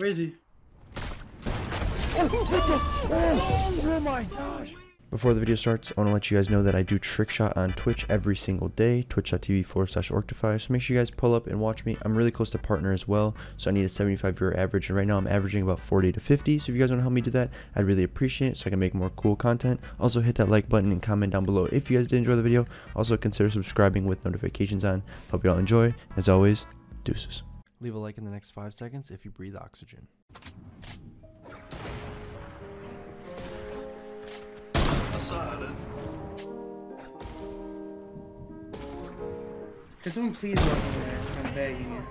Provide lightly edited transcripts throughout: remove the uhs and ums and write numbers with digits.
Where is he? Oh my gosh. Before the video starts, I want to let you guys know that I do trick shot on Twitch every single day, twitch.tv/Orctify, so make sure you guys pull up and watch me. I'm really close to partner as well, so I need a 75 viewer average, and right now I'm averaging about 40 to 50, so if you guys want to help me do that, I'd really appreciate it so I can make more cool content. Also hit that like button and comment down below if you guys did enjoy the video. Also consider subscribing with notifications on. Hope you all enjoy. As always, deuces. Leave a like in the next 5 seconds if you breathe oxygen. Can someone please walk over there? I'm begging you.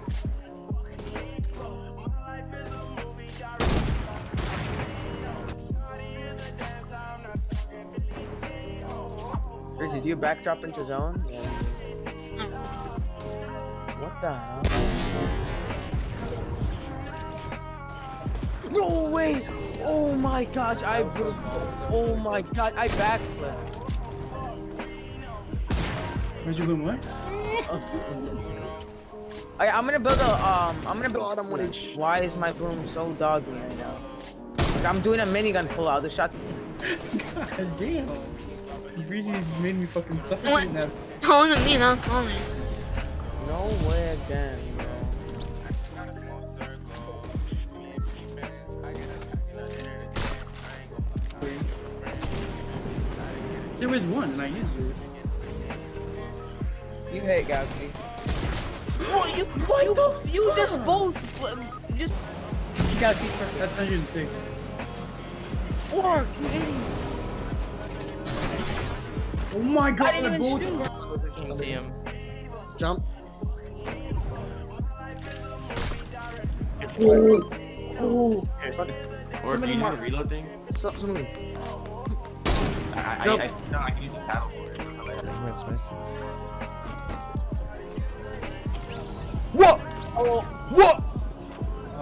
Rizzy, do you backdrop into zone? Yeah. What the hell? No way! Oh my gosh, I blew. Oh my god, I backflipped. Where's your boom? What? Okay, I'm gonna build a I'm gonna build. Why is my boom so doggy right now? Like, I'm doing a minigun pull out. The shot's god damn. You really made me fucking suffocate now. Calling me, not calling. No way again. There was one and I used it. You hate Galaxy. What? You, what the fuck? Just both. Just. Galaxy's perfect. That's 106. Orc, you idiot. Oh my god, I didn't even shoot. See him. Jump. Oh. Oh. Or do you know the reload thing? Stop, somebody. I can use the paddle for it. That's messy. What? Oh, what? Oh,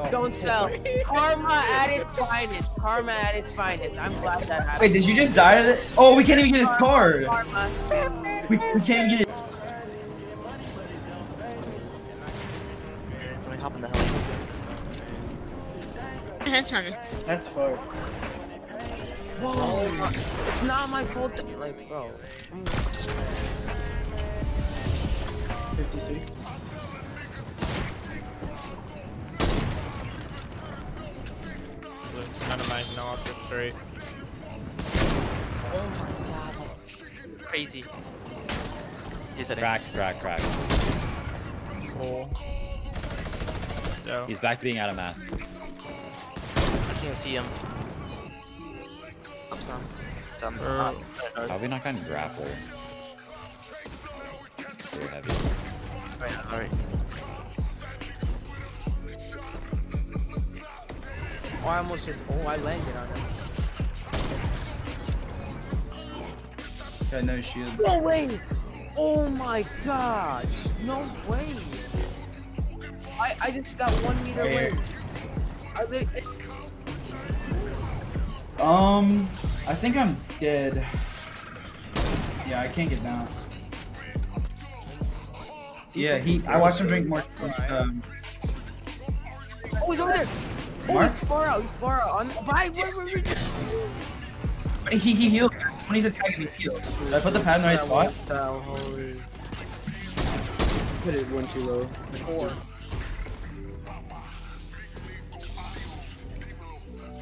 don't sell. Karma at its finest. Karma at its finest. I'm glad that happened. Wait, did you just die? Or oh, we can't even get his card. Karma. We can't even get it. Let me hop in the helicopter. That's far. Whoa, oh, it's not my fault. Like, bro. 56. Never mind, no, I'll just straight. Oh my god. Crazy. He's at crack. Oh. So. He's back to being out of mass. I can't see him. How have we not gotten grappler? Very heavy. Alright. Oh, I almost just. Oh, I landed on him. Got no shield. No way! Oh my gosh! No way! I just got 1 meter away. I think I'm dead. Yeah, I can't get down. Yeah, he. I watched him drink more. Oh, he's over there. Oh, Mark? He's far out. He's far out. I'm. Bye. Wait. He healed. When he's attacking, he healed. Did I put the pad in the right spot? Put it one too low. Four.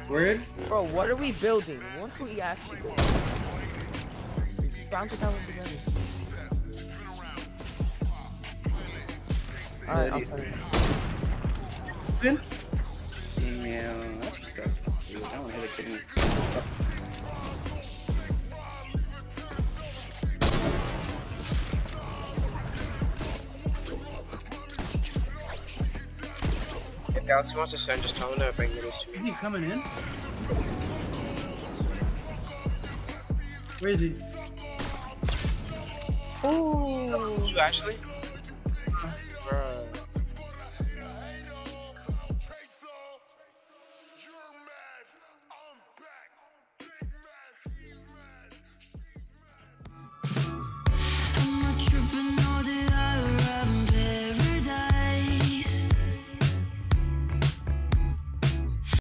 Weird? Bro, what are we building? What are we actually building? We bounce it down together. Alright, I'll send it. Yeah, that's respectful. Dude, that one hit a kid in the fuck. If Galaxy wants to send, just tell him to bring those to me. Is he coming in? Where is he? Oh! Did you actually?